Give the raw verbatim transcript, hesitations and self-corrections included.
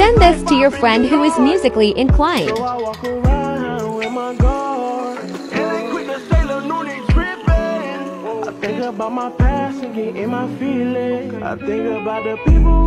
Send this to your friend who is musically inclined. I think about my past and getting my feelings. I think about the people.